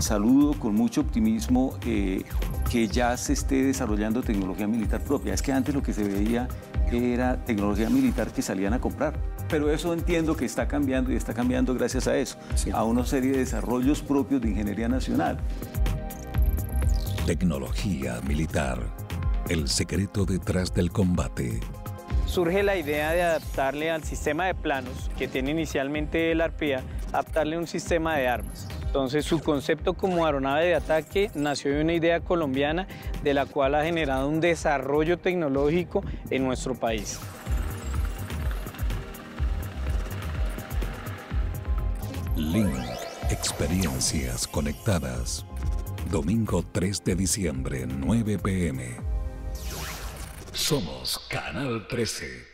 Saludo con mucho optimismo que ya se esté desarrollando tecnología militar propia. Es que antes lo que se veía era tecnología militar que salían a comprar. Pero eso entiendo que está cambiando y está cambiando gracias a eso, sí, a una serie de desarrollos propios de ingeniería nacional. Tecnología militar, el secreto detrás del combate. Surge la idea de adaptarle al sistema de planos que tiene inicialmente el Arpía, adaptarle un sistema de armas. Entonces, su concepto como aeronave de ataque nació de una idea colombiana de la cual ha generado un desarrollo tecnológico en nuestro país. Link, experiencias conectadas. Domingo 3 de diciembre, 9 p.m. Somos Canal 13.